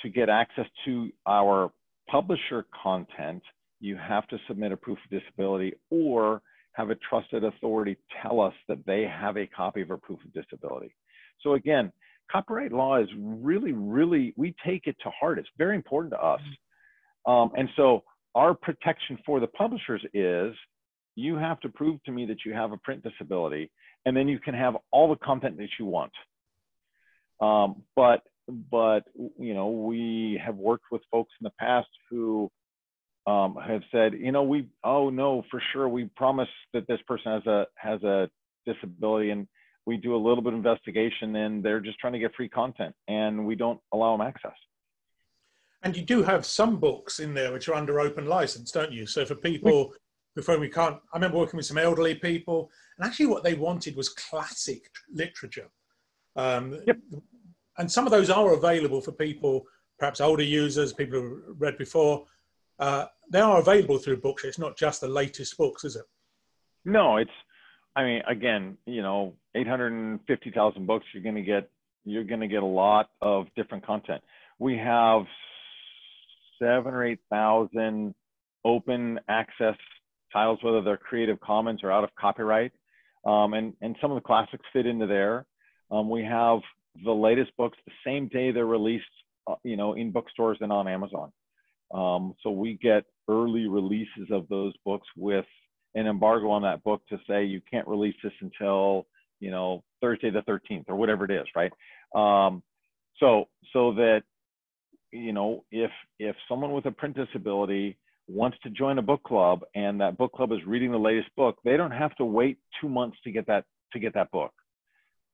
to get access to our publisher content, you have to submit a proof of disability or have a trusted authority tell us that they have a copy of a proof of disability. So again, copyright law is really, really, we take it to heart. It's very important to us. Um, and so our protection for the publishers is you have to prove to me that you have a print disability, and then you can have all the content that you want. Um, but, but, you know, we have worked with folks in the past who um, have said, you know, we, oh no, for sure, we promise that this person has a, has a disability, and we do a little bit of investigation, and they're just trying to get free content, and we don't allow them access. And you do have some books in there which are under open license, don't you? So for people who we can't, I remember working with some elderly people, and actually what they wanted was classic literature. Um, yep. And some of those are available for people, perhaps older users, people who read before. Uh, they are available through Bookshare. It's not just the latest books, is it? No, it's, I mean, again, you know, eight hundred fifty thousand books, you're going to get, you're going to get a lot of different content. We have seven or eight thousand open access titles, whether they're Creative Commons or out of copyright, um, and and some of the classics fit into there. Um, we have the latest books the same day they're released, uh, you know, in bookstores and on Amazon. Um, so we get early releases of those books with an embargo on that book to say you can't release this until, you know, Thursday the thirteenth or whatever it is, right? Um, so so that, you know, if if someone with a print disability wants to join a book club, and that book club is reading the latest book, they don't have to wait two months to get that to get that book.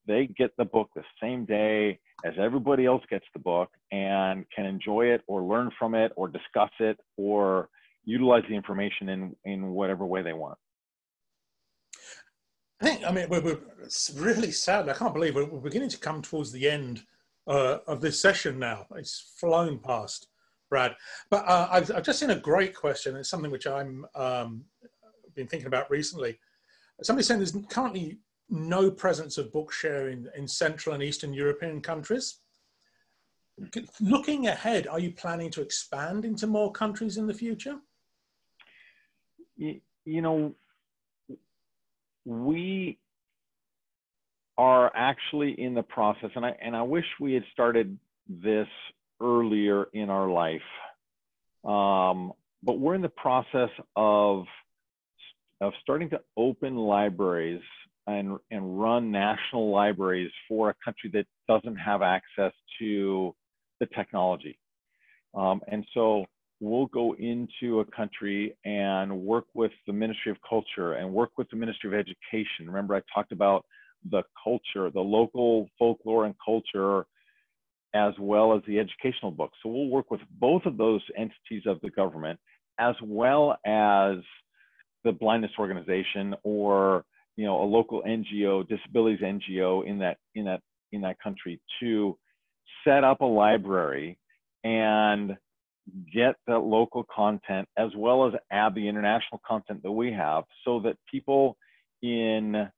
They get the book the same day as everybody else gets the book, and can enjoy it or learn from it or discuss it or utilize the information in in whatever way they want. I think, I mean, we're, we're it's really sad. I can't believe we're, we're beginning to come towards the end Uh, of this session now. It's flown past, Brad. But uh, I've, I've just seen a great question. It's something which I'm um, been thinking about recently. Somebody said there's currently no presence of Bookshare in, in Central and Eastern European countries. Looking ahead, are you planning to expand into more countries in the future? You, you know, we are actually in the process, and I and I wish we had started this earlier in our life, um, but we're in the process of of starting to open libraries and and run national libraries for a country that doesn't have access to the technology, um, and so we'll go into a country and work with the Ministry of Culture and work with the Ministry of Education. Remember, I talked about the culture, the local folklore and culture, as well as the educational books. So we'll work with both of those entities of the government, as well as the blindness organization, or, you know, a local N G O, disabilities N G O in that in that in that country, to set up a library and get the local content, as well as add the international content that we have, so that people in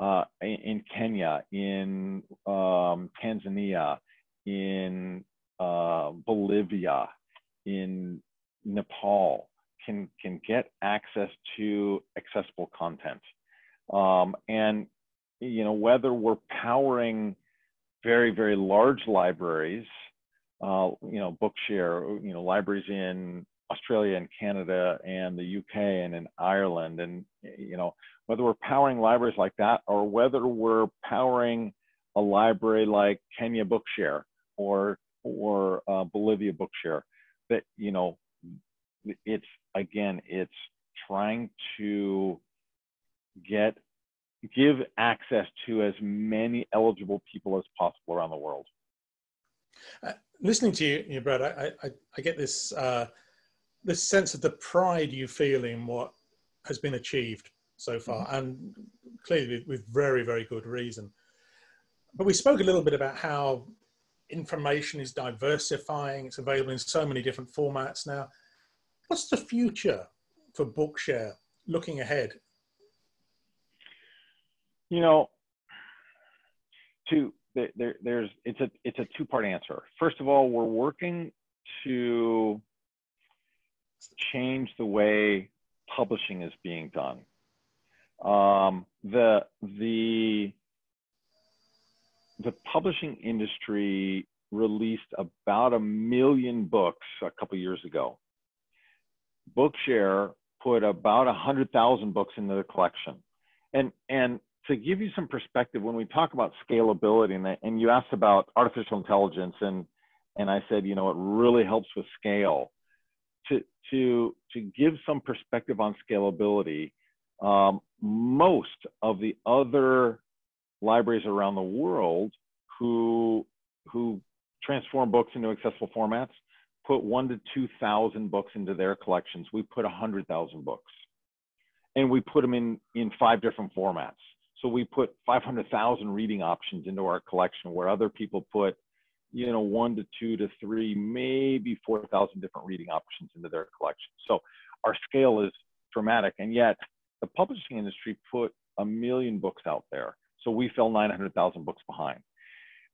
Uh, in Kenya, in um, Tanzania, in uh, Bolivia, in Nepal, can can get access to accessible content. Um, and, you know, whether we're powering very, very large libraries, uh, you know, Bookshare, you know, libraries in Australia and Canada and the U K and in Ireland, and, you know, whether we're powering libraries like that, or whether we're powering a library like Kenya Bookshare or or uh, Bolivia Bookshare, that, you know, it's again, it's trying to get give access to as many eligible people as possible around the world. Uh, listening to you, you Brad, I, I I get this. Uh... the sense of the pride you feel in what has been achieved so far, mm-hmm. and clearly with very, very good reason. But we spoke a little bit about how information is diversifying. It's available in so many different formats now. What's the future for Bookshare looking ahead? You know, to, there, there's, it's a, it's a two-part answer. First of all, we're working to change the way publishing is being done. Um, the the the publishing industry released about a million books a couple years ago. Bookshare put about one hundred thousand books into the collection. And, and to give you some perspective, when we talk about scalability, and, that, and you asked about artificial intelligence, and, and I said, you know, it really helps with scale. To, to, to give some perspective on scalability, um, most of the other libraries around the world who, who transform books into accessible formats put one to two thousand books into their collections. We put one hundred thousand books, and we put them in, in five different formats. So we put five hundred thousand reading options into our collection, where other people put, you know, one to two to three, maybe four thousand different reading options into their collection. So our scale is dramatic. And yet the publishing industry put a million books out there. So we fell nine hundred thousand books behind.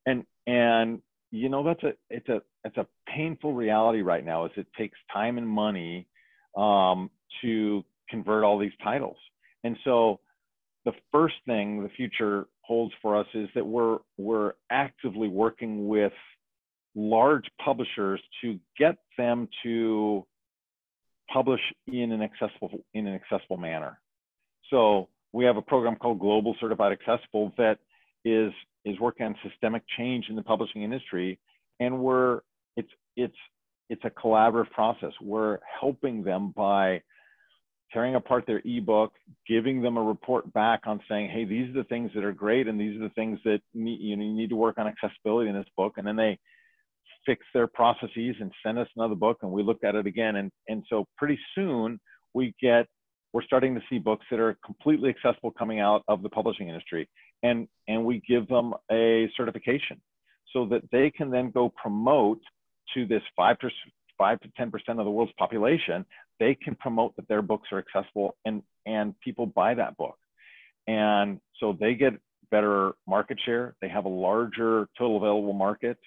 And, and, you know, that's a, it's a, it's a painful reality right now, is it takes time and money um, to convert all these titles. And so the first thing the future holds for us is that we're, we're actively working with large publishers to get them to publish in an accessible, in an accessible manner. So we have a program called Global Certified Accessible that is, is working on systemic change in the publishing industry. And we're, it's, it's, it's a collaborative process. We're helping them by tearing apart their ebook, giving them a report back on saying, hey, these are the things that are great, and these are the things that need, you know, you need to work on accessibility in this book. And then they fix their processes and send us another book, and we look at it again. And, and so pretty soon we get, we're starting to see books that are completely accessible coming out of the publishing industry. And, and we give them a certification so that they can then go promote to this five to five to ten percent of the world's population. They can promote that their books are accessible, and, and people buy that book. And so they get better market share. They have a larger total available market,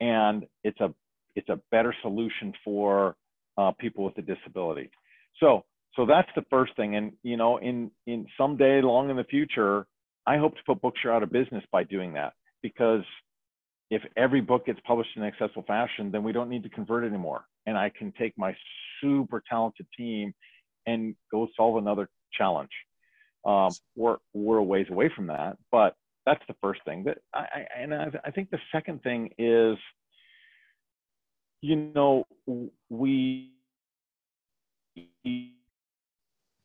and it's a, it's a better solution for uh, people with a disability. So, so that's the first thing. And, you know, in, in someday long in the future, I hope to put Bookshare out of business by doing that, because if every book gets published in an accessible fashion, then we don't need to convert anymore. And I can take my super talented team and go solve another challenge. Um, we're, we're a ways away from that, but that's the first thing. That I, and I, I think the second thing is, you know, we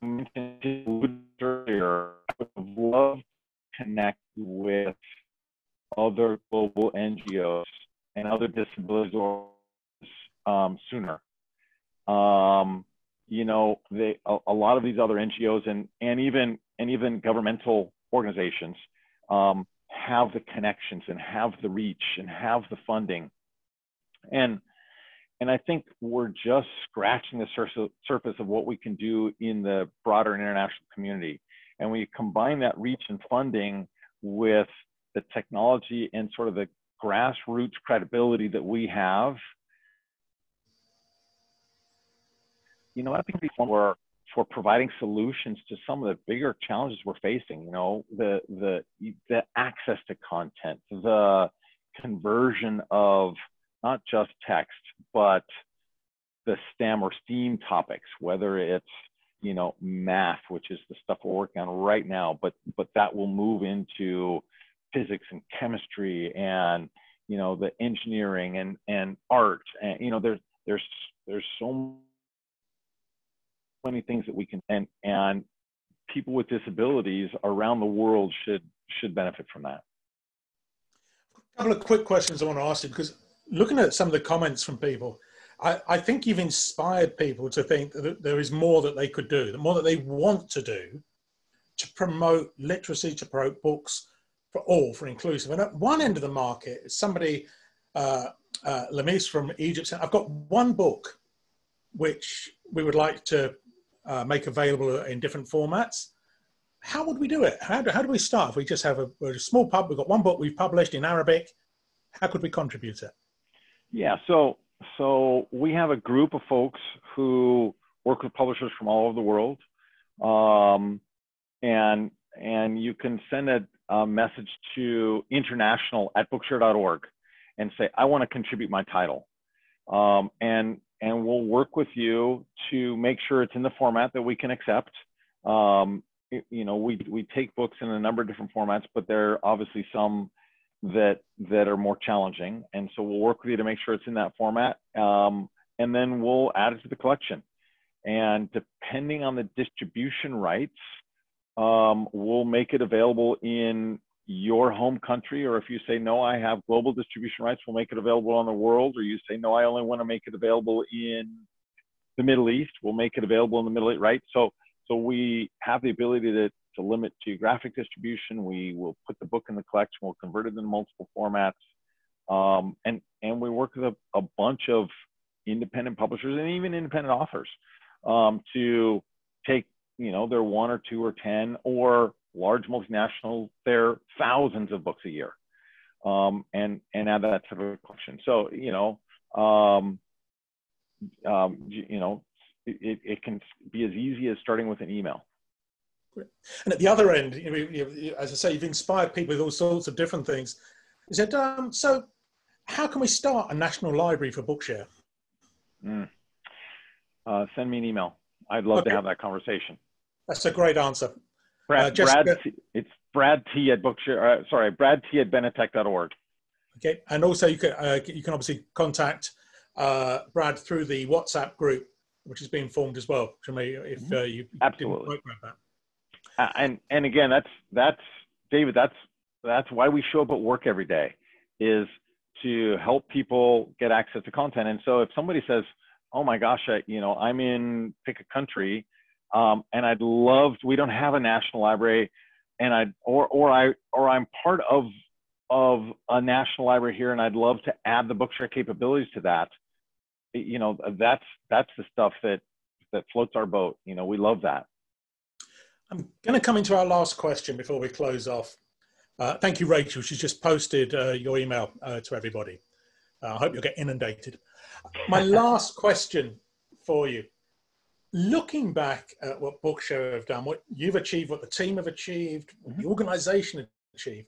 mentioned earlier, I would love to connect with other global N G Os and other disability organizations um, sooner. Um, you know, they, a, a lot of these other N G Os and, and, even, and even governmental organizations um, have the connections and have the reach and have the funding. And, and I think we're just scratching the sur surface of what we can do in the broader international community. And we combine that reach and funding with the technology and sort of the grassroots credibility that we have. You know, I think we're for providing solutions to some of the bigger challenges we're facing. You know, the the the access to content, the conversion of not just text, but the STEM or STEAM topics, whether it's, you know, math, which is the stuff we're working on right now, but but that will move into physics and chemistry and, you know, the engineering and, and art. And, you know, there's, there's, there's so many things that we can, and, and people with disabilities around the world should, should benefit from that. A couple of quick questions I want to ask you, because looking at some of the comments from people, I, I think you've inspired people to think that there is more that they could do, the more that they want to do to promote literacy, to promote books, for all, for inclusive. And at one end of the market, somebody, uh, uh, Lamis from Egypt, said, I've got one book which we would like to uh, make available in different formats. How would we do it? How do, how do we start? If we just have a, we're a small pub, we've got one book we've published in Arabic, how could we contribute it? Yeah, so, so we have a group of folks who work with publishers from all over the world. Um, and, and you can send a, a message to international at bookshare dot org and say, I want to contribute my title. Um, and and we'll work with you to make sure it's in the format that we can accept. Um, it, you know, we, we take books in a number of different formats, but there are obviously some that, that are more challenging. And so we'll work with you to make sure it's in that format. Um, and then we'll add it to the collection. And depending on the distribution rights, um, we'll make it available in your home country, or if you say, no, I have global distribution rights, we'll make it available on the world, or you say, no, I only want to make it available in the Middle East, we'll make it available in the Middle East, right? So, so we have the ability to, to limit geographic distribution. We will put the book in the collection, we'll convert it in multiple formats. Um, and, and we work with a, a bunch of independent publishers and even independent authors um, to take, you know, their one or two or ten or large multinationals, there are thousands of books a year, um, and, and add that to the collection. So, you know, um, um, you know, it, it can be as easy as starting with an email. Great. And at the other end, you know, you, as I say, you've inspired people with all sorts of different things. You said, um, so how can we start a national library for Bookshare? Mm. Uh, send me an email. I'd love okay. to have that conversation. That's a great answer. Brad, uh, Jessica, Brad T, it's Brad T at Bookshare. Uh, sorry, Brad T at Benetech dot org. Okay, and also you can uh, you can obviously contact uh, Brad through the WhatsApp group, which has been formed as well. To me, if uh, you absolutely didn't about that. Uh, and and again, that's that's David. That's that's why we show up at work every day, is to help people get access to content. And so if somebody says, "Oh my gosh, I, you know, I'm in pick a country." Um, and I'd love to, we don't have a national library, and I or or I or I'm part of of a national library here, and I'd love to add the Bookshare capabilities to that. You know, that's that's the stuff that that floats our boat. You know, we love that. I'm going to come into our last question before we close off. Uh, thank you, Rachel. She's just posted uh, your email uh, to everybody. Uh, I hope you'll get inundated. My last question for you. Looking back at what Bookshare have done, what you've achieved, what the team have achieved, what the organization achieved,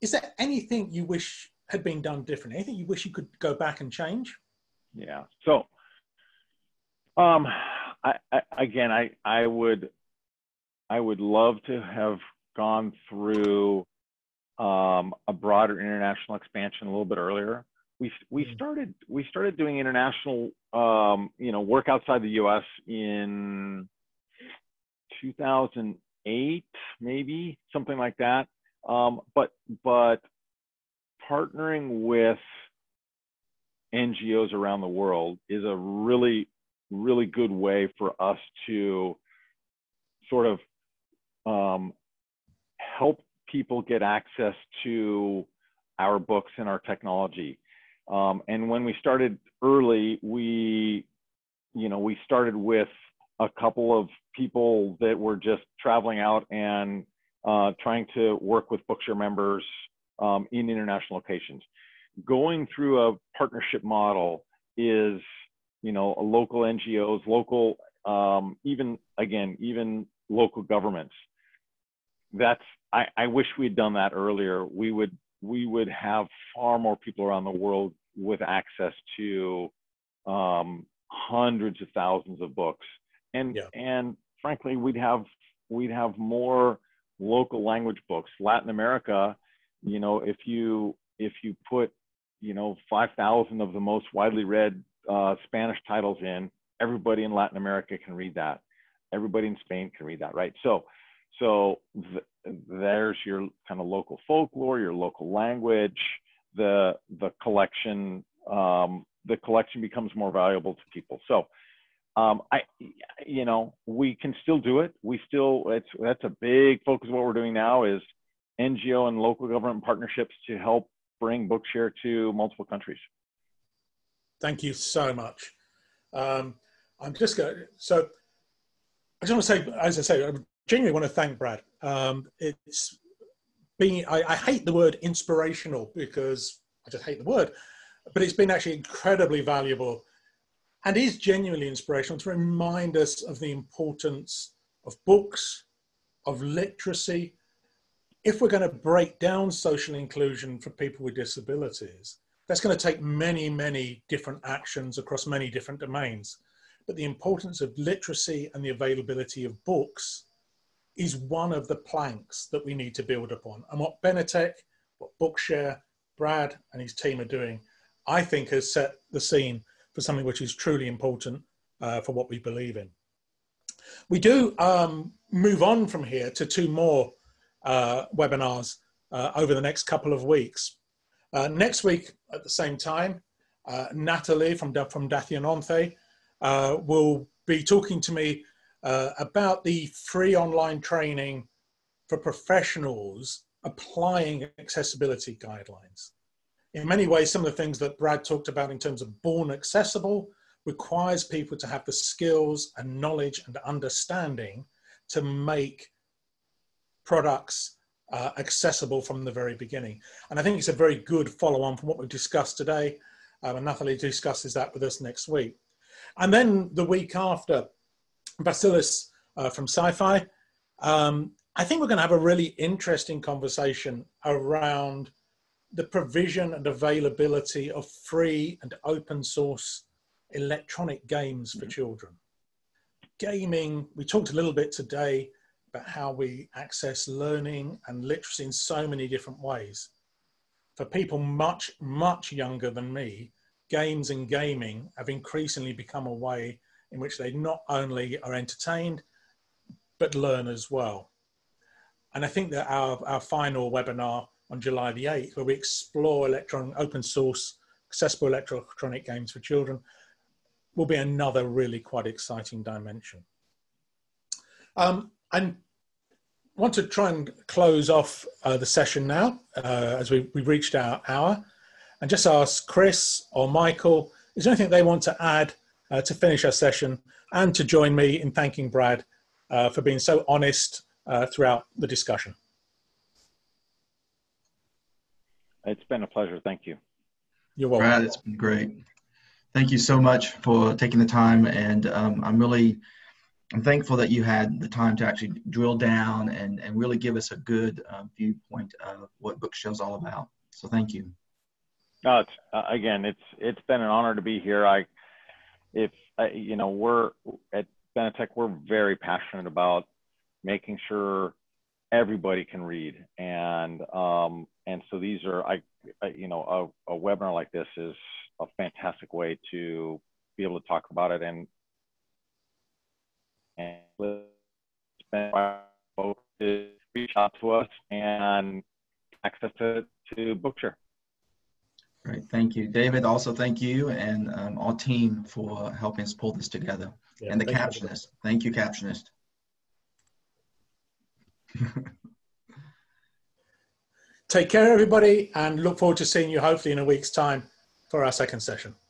is there anything you wish had been done differently? Anything you wish you could go back and change? Yeah. So, um, I, I, again, I, I would, I would love to have gone through um, a broader international expansion a little bit earlier. We we started we started doing international um, you know work outside the U S in two thousand eight, maybe something like that. Um, but but partnering with N G Os around the world is a really really good way for us to sort of um, help people get access to our books and our technology. Um, and when we started early, we, you know, we started with a couple of people that were just traveling out and uh, trying to work with Bookshare members um, in international locations. Going through a partnership model is, you know, local N G Os, local, um, even again, even local governments. That's I, I wish we'd done that earlier. We would. we would have far more people around the world with access to um, hundreds of thousands of books. And, yeah. and frankly, we'd have, we'd have more local language books. Latin America, you know, if you, if you put, you know, five thousand of the most widely read uh, Spanish titles in, everybody in Latin America can read that. Everybody in Spain can read that, right? So, so the, there's your kind of local folklore, your local language, the the collection um, the collection becomes more valuable to people. So um, I you know we can still do it. We still it's that's a big focus of what we're doing now is N G O and local government partnerships to help bring Bookshare to multiple countries. Thank you so much. Um, I'm just going so I just want to say as I say. I'm, genuinely want to thank Brad. Um, it's been, I, I hate the word inspirational because I just hate the word, but it's been actually incredibly valuable and is genuinely inspirational to remind us of the importance of books, of literacy. If we're going to break down social inclusion for people with disabilities, That's going to take many, many different actions across many different domains. But the importance of literacy and the availability of books is one of the planks that we need to build upon. And what Benetech, what Bookshare, Brad and his team are doing, I think has set the scene for something which is truly important uh, for what we believe in. We do um, move on from here to two more uh, webinars uh, over the next couple of weeks. Uh, next week at the same time, uh, Natalie from, from Dathianonte uh, will be talking to me uh, about the free online training for professionals applying accessibility guidelines. In many ways, some of the things that Brad talked about in terms of born accessible requires people to have the skills and knowledge and understanding to make products uh, accessible from the very beginning. And I think it's a very good follow-on from what we've discussed today. Um, and Natalie discusses that with us next week. And then the week after, Vasilis uh, from Sci-Fi, um, I think we're going to have a really interesting conversation around the provision and availability of free and open source electronic games for children. Gaming, we talked a little bit today about how we access learning and literacy in so many different ways. For people much, much younger than me, games and gaming have increasingly become a way in which they not only are entertained, but learn as well. And I think that our, our final webinar on July the eighth, where we explore electron, open source, accessible electronic games for children, will be another really quite exciting dimension. Um, I want to try and close off uh, the session now, uh, as we, we've reached our hour, and just ask Chris or Michael, is there anything they want to add uh, to finish our session, and to join me in thanking Brad uh, for being so honest Uh, throughout the discussion. It's been a pleasure. Thank you. You're welcome. Brad, it's been great. Thank you so much for taking the time, and um, I'm really I'm thankful that you had the time to actually drill down and, and really give us a good uh, viewpoint of what Bookshare is all about. So thank you. No, it's, uh, again, it's it's been an honor to be here. I if uh, you know, we're at Benetech, we're very passionate about making sure everybody can read, and um, and so these are, I, I you know, a, a webinar like this is a fantastic way to be able to talk about it, and and folks reach out to us and access to to Bookshare. Great, thank you, David. Also, thank you and um, our team for helping us pull this together, yeah, and the captionist. You. Thank you, captionist. Take care, everybody, and look forward to seeing you hopefully in a week's time for our second session.